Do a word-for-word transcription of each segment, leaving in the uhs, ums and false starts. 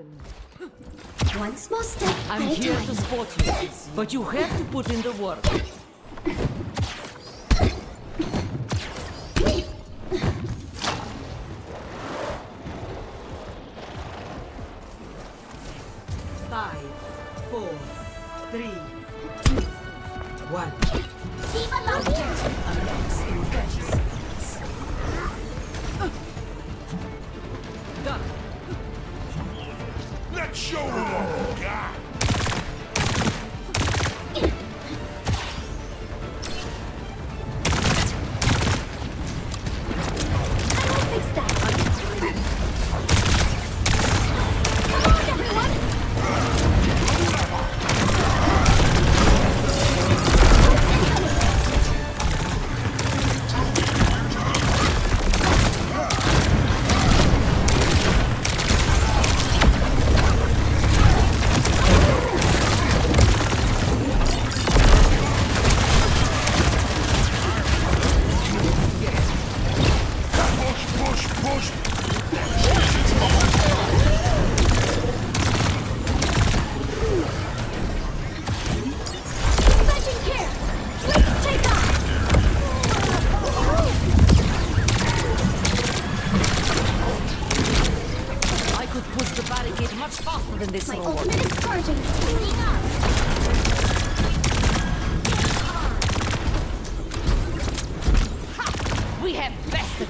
Captain. One small step. I'm here time. to support you, but you have to put in the work. Five, four, three, two, one. Keep alive. Show them what we got!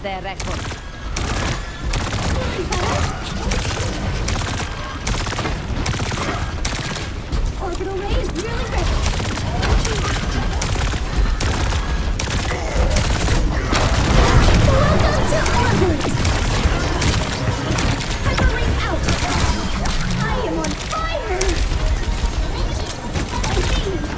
Their record. Orbital ray is really ready. Welcome to orbit. Hyper ring out. I am on fire. I mean.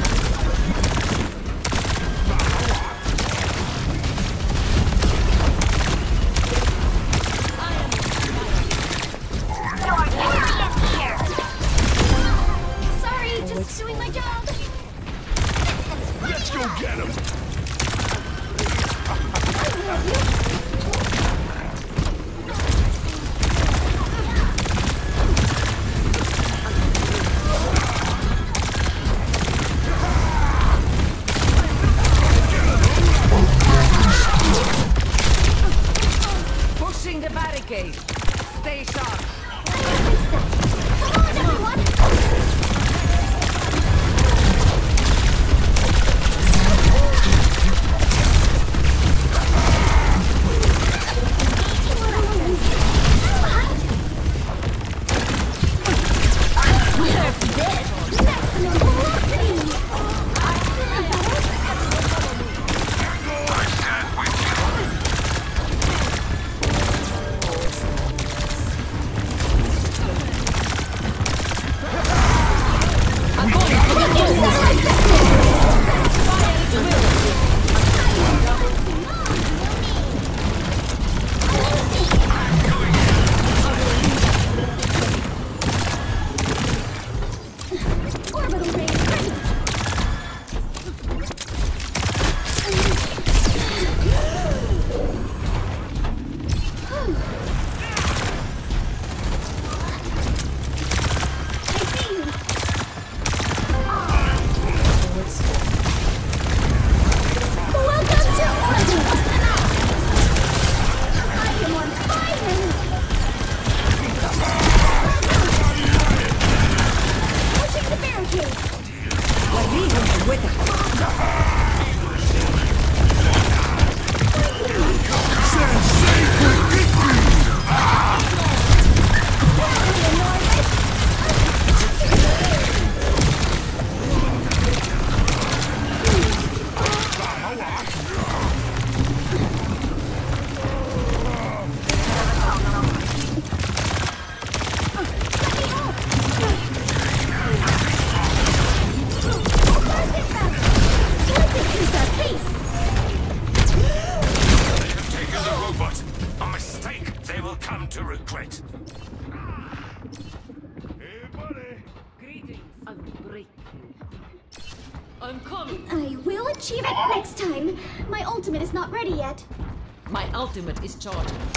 Ultimate is charging. I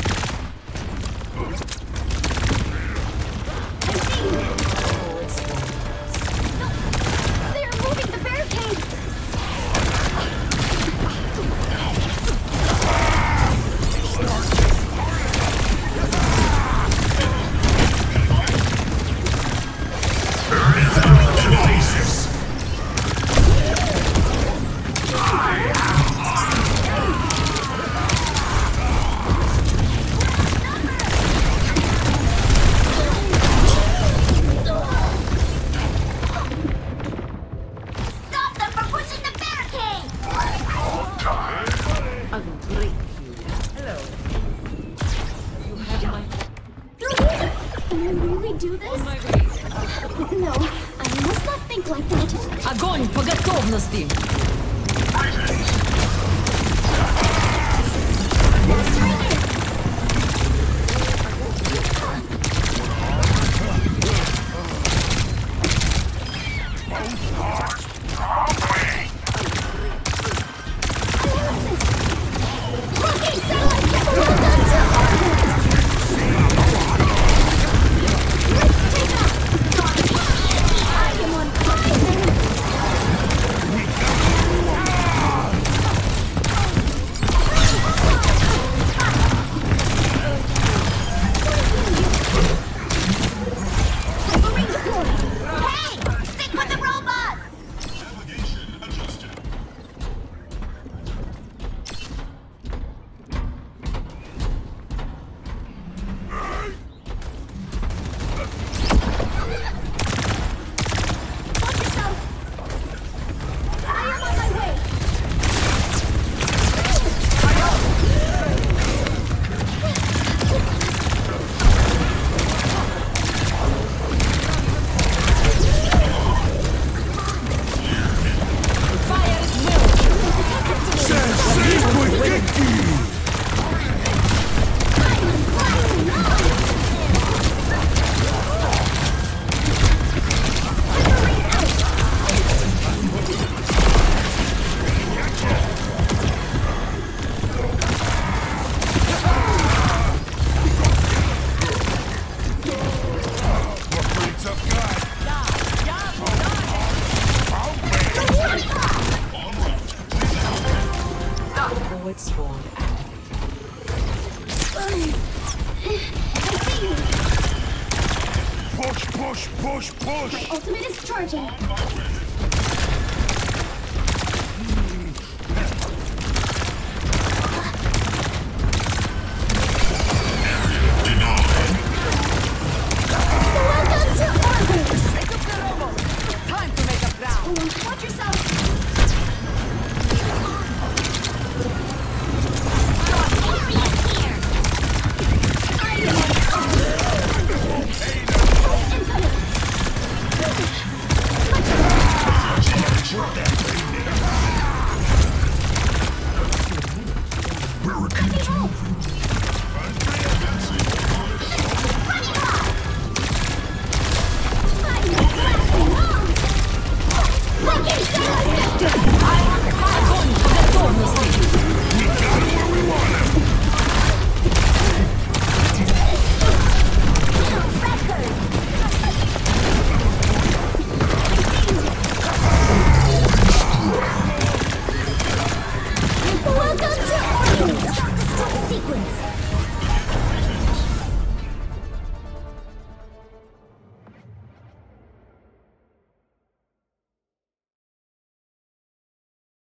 see Can I really do this? No, I must not think like that. Огонь по готовности. Push, push, push, push! My ultimate is charging!